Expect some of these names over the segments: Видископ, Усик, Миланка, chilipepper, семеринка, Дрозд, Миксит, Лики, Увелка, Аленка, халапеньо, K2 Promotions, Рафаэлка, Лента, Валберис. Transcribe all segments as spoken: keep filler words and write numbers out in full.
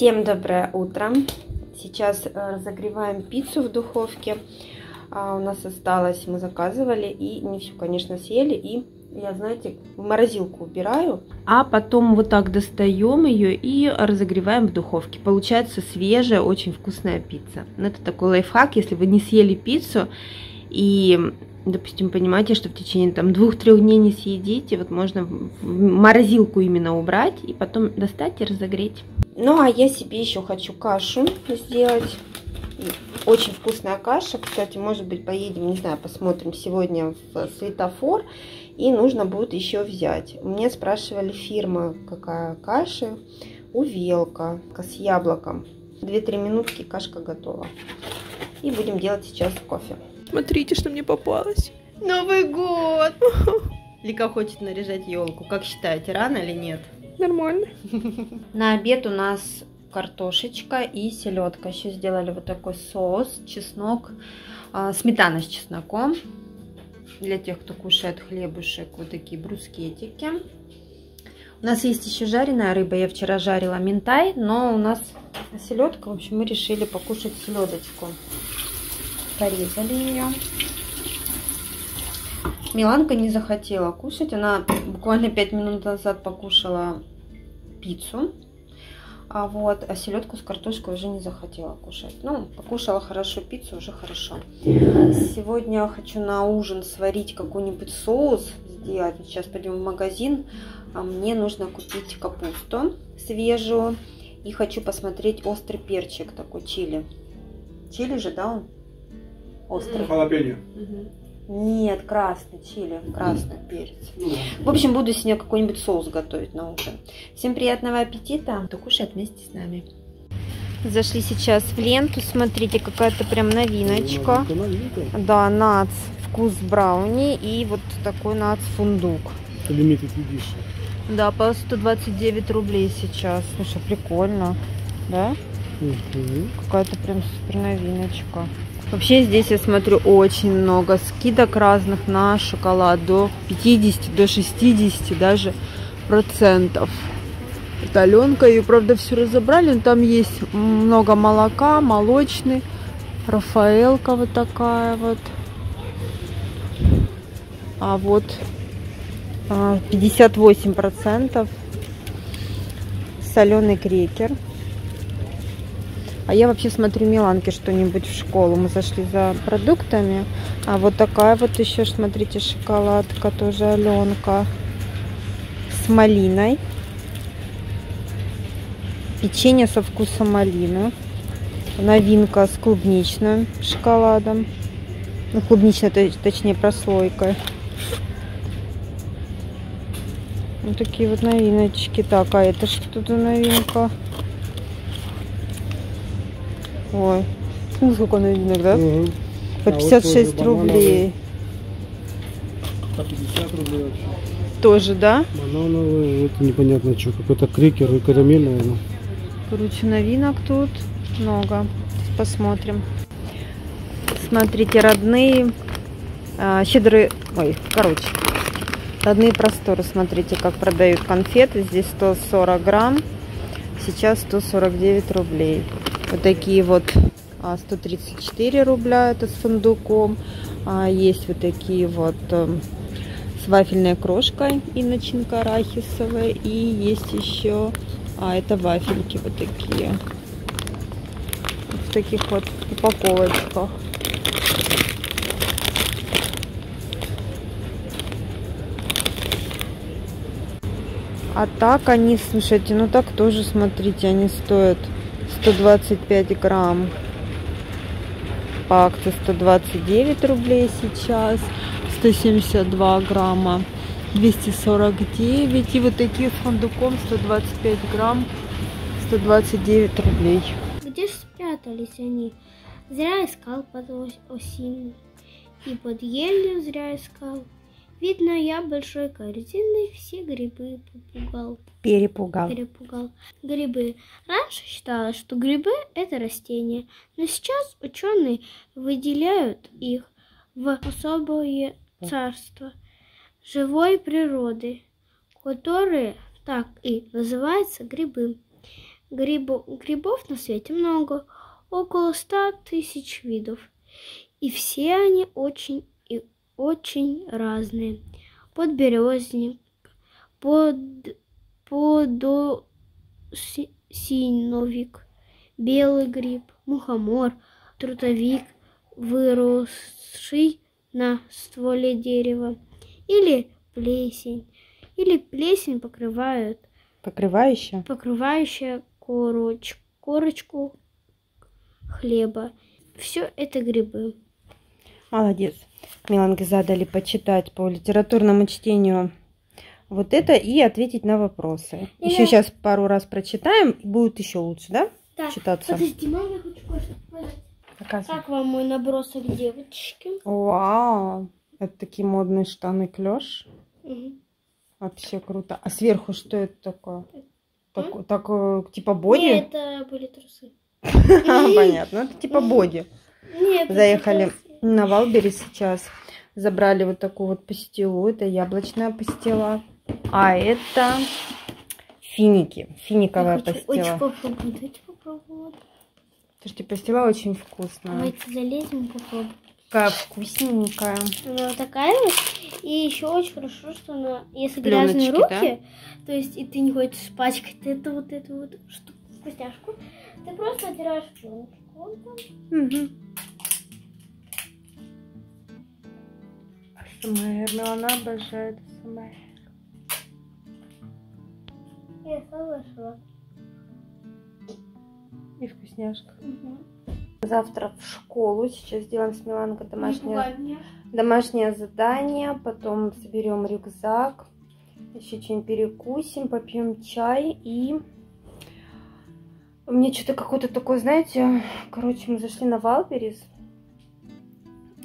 Всем доброе утро! Сейчас разогреваем пиццу в духовке. А у нас осталось, мы заказывали и не все, конечно, съели. И я, знаете, в морозилку убираю. А потом вот так достаем ее и разогреваем в духовке. Получается свежая, очень вкусная пицца. Это такой лайфхак, если вы не съели пиццу и, допустим, понимаете, что в течение там двух-трех дней не съедите, вот можно в морозилку именно убрать и потом достать и разогреть. Ну, а я себе еще хочу кашу сделать. Очень вкусная каша. Кстати, может быть, поедем, не знаю, посмотрим сегодня в светофор. И нужно будет еще взять. Мне спрашивали фирма, какая каша. Увелка с яблоком. две-три минутки, кашка готова. И будем делать сейчас кофе. Смотрите, что мне попалось. Новый год! Лика хочет наряжать елку. Как считаете, рано или нет? Нормально. На обед у нас картошечка и селедка. Еще сделали вот такой соус, чеснок, э, сметана с чесноком. Для тех, кто кушает хлебушек, вот такие брускетики. У нас есть еще жареная рыба. Я вчера жарила минтай, но у нас селедка. В общем, мы решили покушать селедочку. Порезали ее. Миланка не захотела кушать. Она буквально пять минут назад покушала пиццу. А вот, а селедку с картошкой уже не захотела кушать. Ну, покушала хорошо пиццу, уже хорошо. Сегодня хочу на ужин сварить какой-нибудь соус, сделать. Сейчас пойдем в магазин. А мне нужно купить капусту свежую. И хочу посмотреть острый перчик, такой чили. Чили же, да, он? Острый. Халапеньо. Угу. Нет, красный чили, красный перец. В общем, буду сегодня какой-нибудь соус готовить на ужин. Всем приятного аппетита, кто кушает вместе с нами. Зашли сейчас в Ленту, смотрите, какая-то прям новиночка. Да, нац вкус брауни и вот такой нац фундук. Да, по сто двадцать девять рублей сейчас. Слушай, прикольно, да? Какая-то прям супер новиночка. Вообще здесь я смотрю очень много скидок разных на шоколад, до пятидесяти, до шестидесяти даже процентов. Это Аленка, ее правда все разобрали, но там есть много молока, молочный, рафаэлка вот такая вот. А вот пятьдесят восемь процентов соленый крекер. А я вообще смотрю Миланке что-нибудь в школу. Мы зашли за продуктами. А вот такая вот еще, смотрите, шоколадка тоже Аленка. С малиной. Печенье со вкусом малины. Новинка с клубничным шоколадом. Ну, клубничной, точнее, прослойкой. Вот такие вот новиночки. Так, а это что за новинка? Ой, ну сколько новинок, да? Угу. По пятьдесят шесть а вот рублей. По пятьдесят рублей вообще. Тоже, да? Банановый, это непонятно что, какой-то крекер и карамельное. Но... Короче, новинок тут много. Посмотрим. Смотрите, родные, а, щедрые, ой, короче, родные просторы. Смотрите, как продают конфеты. Здесь сто сорок грамм, сейчас сто сорок девять рублей. Вот такие вот сто тридцать четыре рубля, это с фундуком. Есть вот такие вот с вафельной крошкой и начинка арахисовая. И есть еще, а это вафельки вот такие. В таких вот упаковочках. А так они, слушайте, ну так тоже, смотрите, они стоят... сто двадцать пять грамм по акции сто двадцать девять рублей сейчас, сто семьдесят два грамма двести сорок девять, и вот такие с фундуком сто двадцать пять грамм сто двадцать девять рублей. Где же спрятались они? Зря искал под осенью и под елью зря искал. Видно, я большой корзиной все грибы попугал. Перепугал. Перепугал. Грибы. Раньше считалось, что грибы – это растения, но сейчас ученые выделяют их в особое царство живой природы, которые так и называются грибы. Грибо... Грибов на свете много, около ста тысяч видов. И все они очень и очень разные. Подберезник, под... подосиновик, белый гриб, мухомор, трутовик, выросший на стволе дерева, или плесень, или плесень покрывает, покрывающая, покрывающая короч, корочку хлеба. Все это грибы. Молодец. Меланге задали почитать по литературному чтению вот это и ответить на вопросы. Я... Еще сейчас пару раз прочитаем, и будет еще лучше, да? Да. Читаться. Подожди, мама, я хочу кое-что показать. Показывай. Как вам мой набросок девочки? Вау! Это такие модные штаны клеш. Угу. Вообще круто. А сверху что это такое? Так, так, типа боди? Нет, это были трусы. Понятно, это типа боди. Заехали на Валберис сейчас. Забрали вот такую вот пастилу. Это яблочная пастила. А это финики. Финиковая пастила. Слушайте, пастила очень вкусная. Давайте залезем, попробуем. Какая вкусненькая. Она вот такая вот. И еще очень хорошо, что она, если грязные руки, да? То есть и ты не хочешь спачкать эту вот эту вот штуку, вкусняшку, ты просто отираешь пленочку. Угу. АСМР, но она обожает АСМР. Я слышала. И вкусняшка. Угу. Завтра в школу. Сейчас сделаем с Миланкой домашнее, домашнее задание. Потом соберем рюкзак. Еще чем перекусим, попьем чай. И мне что-то какое-то такое, знаете, короче, мы зашли на Валберис.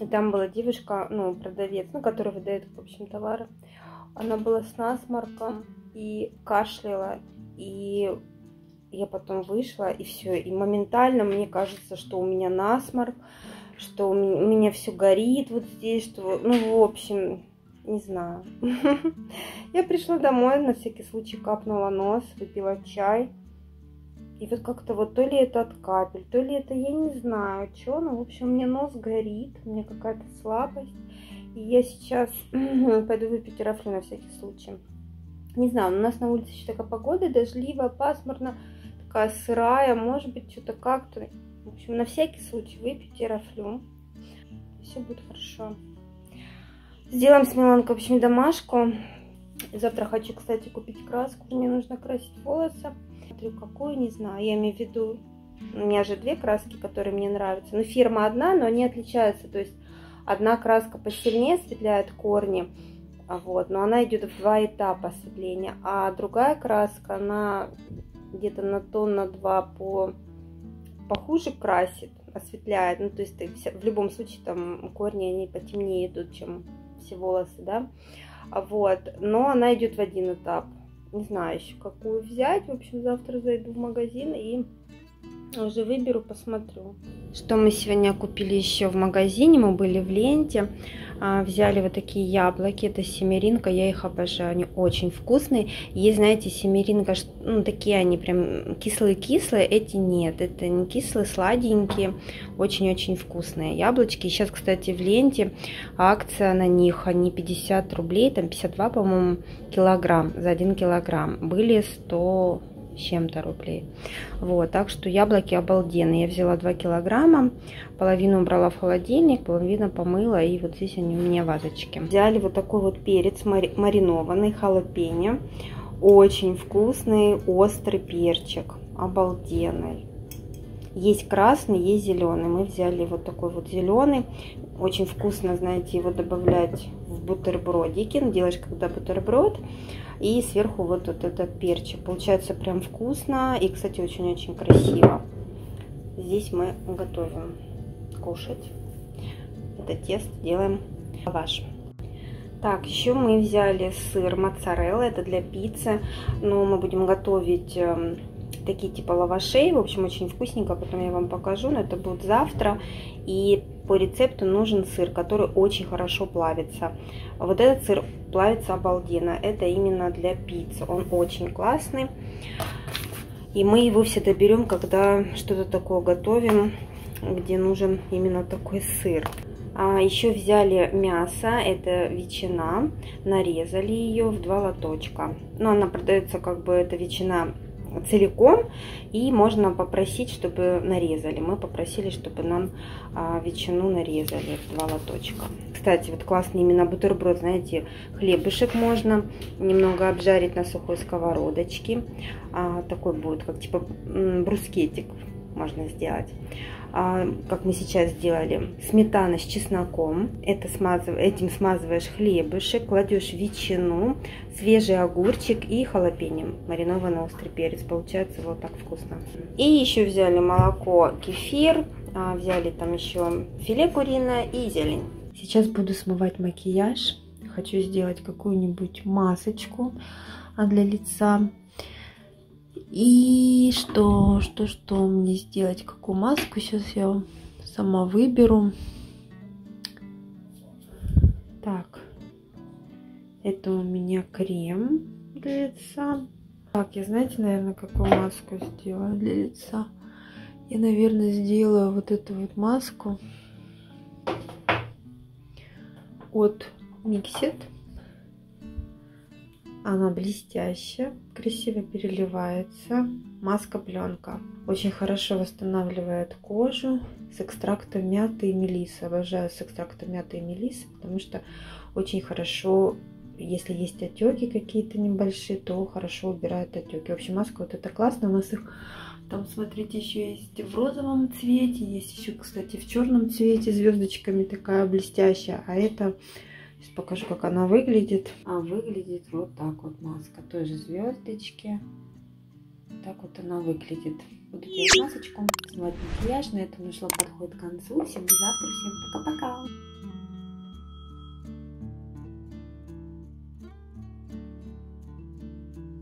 И там была девушка, ну, продавец, ну, которая выдает, в общем, товары. Она была с насморком и кашляла. И... Я потом вышла, и все. И моментально мне кажется, что у меня насморк, что у меня, у меня все горит вот здесь, что... Ну, в общем, не знаю. Я пришла домой, на всякий случай капнула нос, выпила чай. И вот как-то вот то ли это от капель, то ли это я не знаю, что. Ну, в общем, у меня нос горит, у меня какая-то слабость. И я сейчас пойду выпить рафлю на всякий случай. Не знаю, у нас на улице еще такая погода, дождливая, пасмурно, такая сырая, может быть, что-то как-то. В общем, на всякий случай выпейте рафлю, все будет хорошо. Сделаем с Миланкой, в общем, домашку. Завтра хочу, кстати, купить краску, мне нужно красить волосы. Смотрю, какую, не знаю, я имею в виду, у меня же две краски, которые мне нравятся. Ну, фирма одна, но они отличаются, то есть одна краска посильнее осветляет корни. Вот, но она идет в два этапа осветления, а другая краска, она где-то на тон, на два по похуже красит, осветляет. Ну, то есть ты, в любом случае там корни, они потемнее идут, чем все волосы, да. Вот, но она идет в один этап. Не знаю еще, какую взять. В общем, завтра зайду в магазин и уже выберу, посмотрю. Что мы сегодня купили еще в магазине? Мы были в Ленте, взяли вот такие яблоки, это семеринка, я их обожаю, они очень вкусные. Есть, знаете, семеринка, ну, такие они прям кислые-кислые, эти нет, это не кислые, сладенькие, очень-очень вкусные яблочки. Сейчас, кстати, в Ленте акция на них, они пятьдесят рублей, там пятьдесят два, по-моему, килограмм, за один килограмм, были сто с чем-то рублей. Вот, так что яблоки обалденные. Я взяла два килограмма, половину убрала в холодильник, половину помыла, и вот здесь они у меня вазочки. Взяли вот такой вот перец мари- маринованный, халапеньо. Очень вкусный, острый перчик. Обалденный. Есть красный, есть зеленый. Мы взяли вот такой вот зеленый. Очень вкусно, знаете, его добавлять в бутербродики. Делаешь, когда бутерброд. И сверху вот, вот этот перчик. Получается прям вкусно. И, кстати, очень-очень красиво. Здесь мы готовим кушать. Это тесто делаем лаваш. Так, еще мы взяли сыр моцарелла. Это для пиццы. Но мы будем готовить... такие типа лавашей, в общем, очень вкусненько, потом я вам покажу, но это будет завтра. И по рецепту нужен сыр, который очень хорошо плавится. Вот этот сыр плавится обалденно, это именно для пиццы, он очень классный. И мы его всегда берем, когда что-то такое готовим, где нужен именно такой сыр. А еще взяли мясо, это ветчина, нарезали ее в два лоточка. Но она продается как бы, эта ветчина целиком, и можно попросить, чтобы нарезали. Мы попросили, чтобы нам а, ветчину нарезали в два лоточка. Кстати, вот классный именно бутерброд, знаете, хлебушек можно немного обжарить на сухой сковородочке. А, такой будет, как типа брускетик можно сделать. А, как мы сейчас сделали, сметана с чесноком. Это смаз... Этим смазываешь хлебышек, кладешь ветчину, свежий огурчик и халапеньо, маринованный острый перец. Получается вот так вкусно. И еще взяли молоко, кефир, а, взяли там еще филе куриное и зелень. Сейчас буду смывать макияж. Хочу сделать какую-нибудь масочку для лица. И что, что, что мне сделать, какую маску, сейчас я сама выберу. Так, это у меня крем для лица. Так, я, знаете, наверное, какую маску сделаю для лица? Я, наверное, сделаю вот эту вот маску от Миксит. Она блестящая, красиво переливается. Маска-пленка. Очень хорошо восстанавливает кожу с экстрактом мяты и мелисы. Обожаю с экстрактом мяты и мелисы, потому что очень хорошо, если есть отеки какие-то небольшие, то хорошо убирает отеки. В общем, маска вот это классно. У нас их там, смотрите, еще есть в розовом цвете, есть еще, кстати, в черном цвете, звездочками такая блестящая. А это... Сейчас покажу, как она выглядит. А выглядит вот так вот маска. Той же звездочки. Так вот она выглядит. Буду делать масочку, снимать макияж. На этом наш влог подходит к концу. Всем до завтра, всем пока-пока.